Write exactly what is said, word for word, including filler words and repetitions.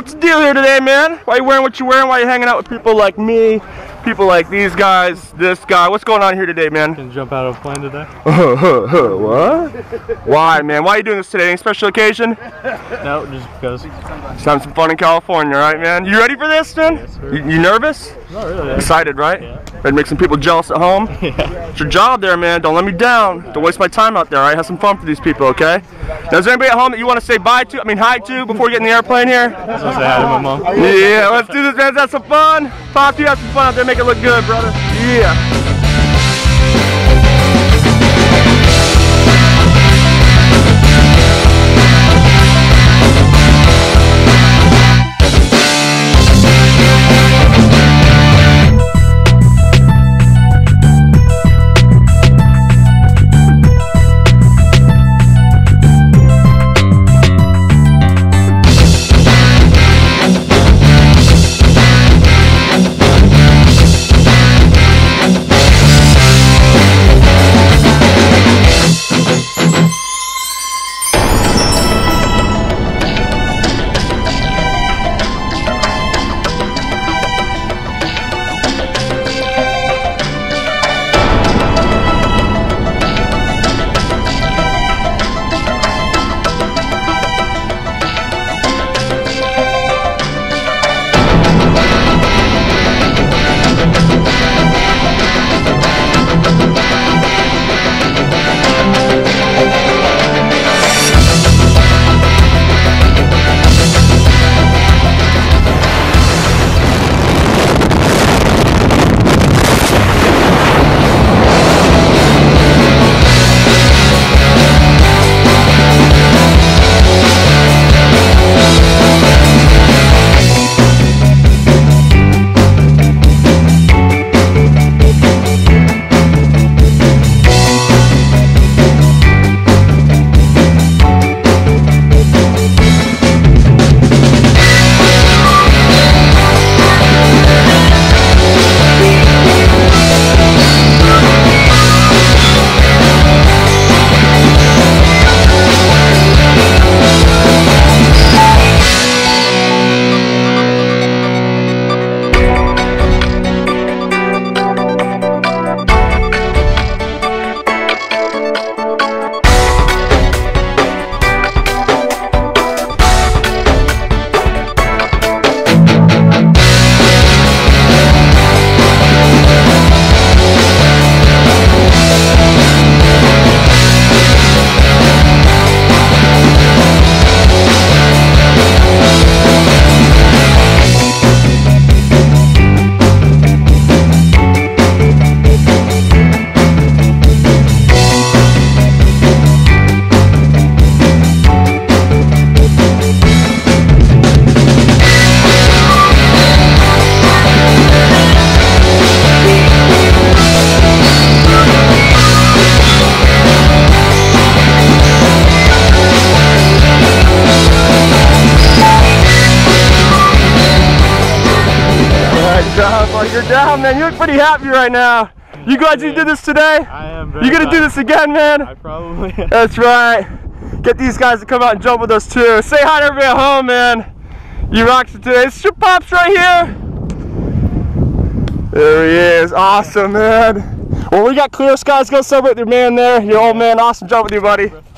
What's the deal here today, man? Why are you wearing what you're wearing? Why are you hanging out with people like me? People like these guys, this guy. What's going on here today, man? Can you jump out of a plane today? What? Why, man? Why are you doing this today? Any special occasion? No, just because. Just having some fun in California, right, man? You ready for this, man? Yes, sir. You, you nervous? Not really. Excited, right? Yeah. Ready to make some people jealous at home? Yeah. It's your job there, man. Don't let me down. Don't waste my time out there, all right? Have some fun for these people, okay? Now, is there anybody at home that you want to say bye to, I mean hi to, before you get in the airplane here? Let's say hi to my mom. Yeah, let's do this, man. That's some fun. Pop, you have some fun out there. Make it look good, brother. Yeah. You're down, man. You look pretty happy right now. You glad you did this today? I am. You gonna do this again, man? I probably am. That's right. Get these guys to come out and jump with us too. Say hi to everybody at home, man. You rocked it today. It's your pops right here. There he is. Awesome, man. Well, we got clear skies. Go celebrate with your man there. Your old man. Awesome job with you, buddy.